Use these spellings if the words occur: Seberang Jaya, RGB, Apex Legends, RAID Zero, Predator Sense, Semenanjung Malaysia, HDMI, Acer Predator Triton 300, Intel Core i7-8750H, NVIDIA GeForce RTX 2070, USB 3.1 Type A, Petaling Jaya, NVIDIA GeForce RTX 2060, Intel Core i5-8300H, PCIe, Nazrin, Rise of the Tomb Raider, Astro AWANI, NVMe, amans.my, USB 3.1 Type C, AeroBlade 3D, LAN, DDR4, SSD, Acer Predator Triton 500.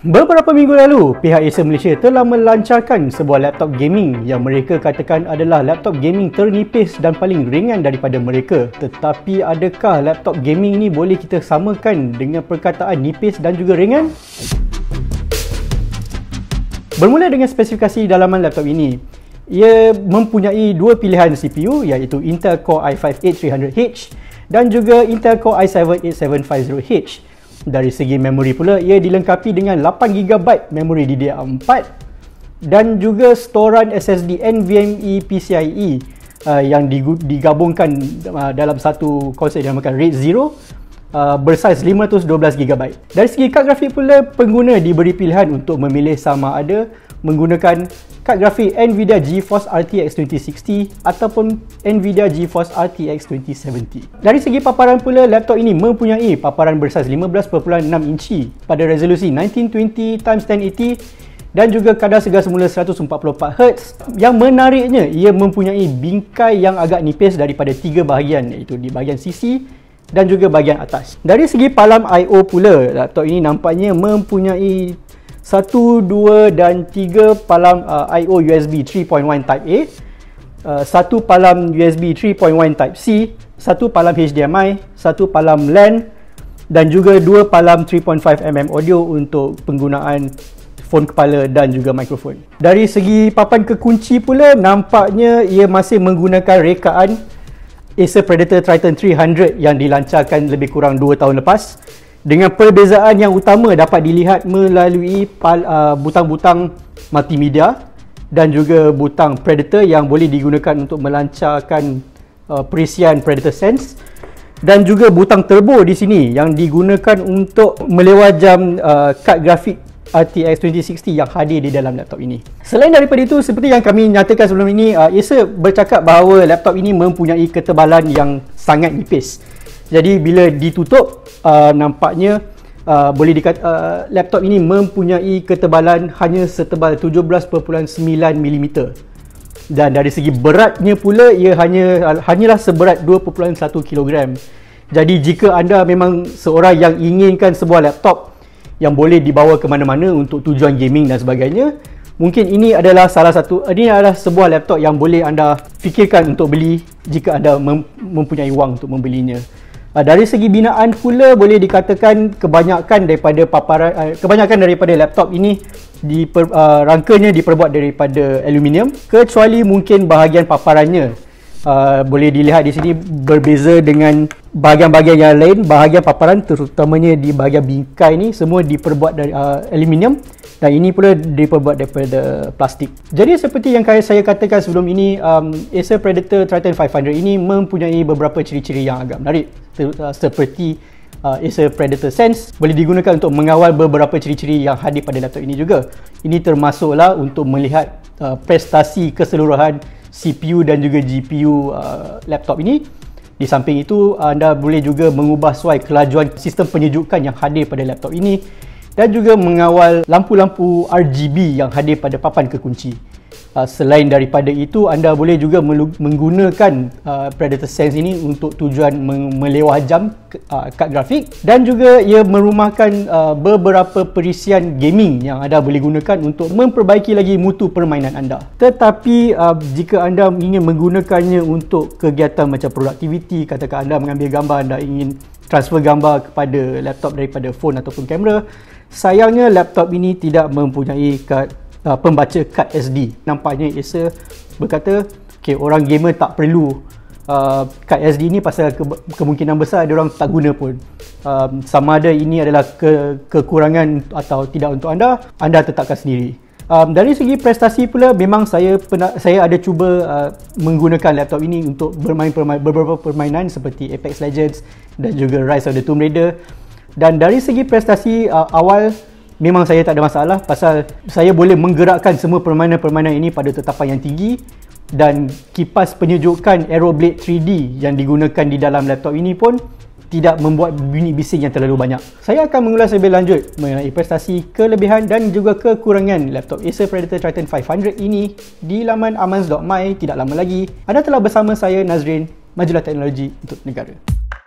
Beberapa minggu lalu, pihak Acer Malaysia telah melancarkan sebuah laptop gaming yang mereka katakan adalah laptop gaming ternipis dan paling ringan daripada mereka. Tetapi adakah laptop gaming ni boleh kita samakan dengan perkataan nipis dan juga ringan? Bermula dengan spesifikasi dalaman laptop ini, ia mempunyai dua pilihan CPU iaitu Intel Core i5-8300H dan juga Intel Core i7-8750H. Dari segi memori pula, ia dilengkapi dengan 8GB memori DDR4 dan juga storan SSD NVMe PCIe yang digabungkan dalam satu konsep yang dinamakan RAID Zero bersaiz 512GB. Dari segi kad grafik pula, pengguna diberi pilihan untuk memilih sama ada menggunakan kad grafik NVIDIA GeForce RTX 2060 ataupun NVIDIA GeForce RTX 2070. Dari segi paparan pula, laptop ini mempunyai paparan bersaiz 15.6 inci pada resolusi 1920x1080 dan juga kadar segar semula 144Hz. Yang menariknya, ia mempunyai bingkai yang agak nipis daripada tiga bahagian, iaitu di bahagian sisi dan juga bahagian atas. Dari segi palam I/O pula, laptop ini nampaknya mempunyai 1, 2 dan 3 palam I/O USB 3.1 Type A, 1 palam USB 3.1 Type C, 1 palam HDMI, 1 palam LAN dan juga 2 palam 3.5mm audio untuk penggunaan fon kepala dan juga mikrofon. Dari segi papan kekunci pula, nampaknya ia masih menggunakan rekaan Acer Predator Triton 300 yang dilancarkan lebih kurang 2 tahun lepas, dengan perbezaan yang utama dapat dilihat melalui butang-butang multimedia dan juga butang Predator yang boleh digunakan untuk melancarkan perisian Predator Sense, dan juga butang turbo di sini yang digunakan untuk melewajam kad grafik RTX 2060 yang hadir di dalam laptop ini. Selain daripada itu, seperti yang kami nyatakan sebelum ini, Acer bercakap bahawa laptop ini mempunyai ketebalan yang sangat nipis. Jadi bila ditutup, nampaknya boleh dikatakan laptop ini mempunyai ketebalan hanya setebal 17.9mm. Dan dari segi beratnya pula, ia hanyalah seberat 2.1kg. Jadi jika anda memang seorang yang inginkan sebuah laptop yang boleh dibawa ke mana-mana untuk tujuan gaming dan sebagainya, mungkin ini adalah sebuah laptop yang boleh anda fikirkan untuk beli jika anda mempunyai wang untuk membelinya. Dari segi binaan pula, boleh dikatakan kebanyakan daripada laptop ini rangkanya diperbuat daripada aluminium, kecuali mungkin bahagian paparannya. Boleh dilihat di sini berbeza dengan bahagian-bahagian yang lain. Bahagian paparan, terutamanya di bahagian bingkai ni, semua diperbuat dari aluminium, dan ini pula diperbuat daripada plastik. Jadi seperti yang saya katakan sebelum ini, Acer Predator Triton 500 ini mempunyai beberapa ciri-ciri yang agak menarik, seperti Acer Predator Sense boleh digunakan untuk mengawal beberapa ciri-ciri yang hadir pada laptop ini juga. Ini termasuklah untuk melihat prestasi keseluruhan CPU dan juga GPU laptop ini. Di samping itu, anda boleh juga mengubah suai kelajuan sistem penyejukan yang hadir pada laptop ini dan juga mengawal lampu-lampu RGB yang hadir pada papan kekunci. Selain daripada itu, anda boleh juga menggunakan Predator Sense ini untuk tujuan melewajam kad grafik, dan juga ia merumahkan beberapa perisian gaming yang anda boleh gunakan untuk memperbaiki lagi mutu permainan anda. Tetapi jika anda ingin menggunakannya untuk kegiatan macam produktiviti, katakan anda mengambil gambar, anda ingin transfer gambar kepada laptop daripada phone ataupun kamera, sayangnya laptop ini tidak mempunyai kad pembaca kad SD. Nampaknya Acer berkata, okay, orang gamer tak perlu kad SD ni pasal kemungkinan besar diorang tak guna pun. Sama ada ini adalah kekurangan atau tidak untuk anda, anda tetapkan sendiri. Dari segi prestasi pula, memang saya ada cuba menggunakan laptop ini untuk bermain beberapa permainan seperti Apex Legends dan juga Rise of the Tomb Raider. Dan dari segi prestasi awal, memang saya tak ada masalah pasal saya boleh menggerakkan semua permainan-permainan ini pada tetapan yang tinggi, dan kipas penyejukan AeroBlade 3D yang digunakan di dalam laptop ini pun tidak membuat bunyi bising yang terlalu banyak. Saya akan mengulas lebih lanjut mengenai prestasi, kelebihan dan juga kekurangan laptop Acer Predator Triton 500 ini di laman amans.my tidak lama lagi. Anda telah bersama saya, Nazrin, Majalah Teknologi untuk Negara.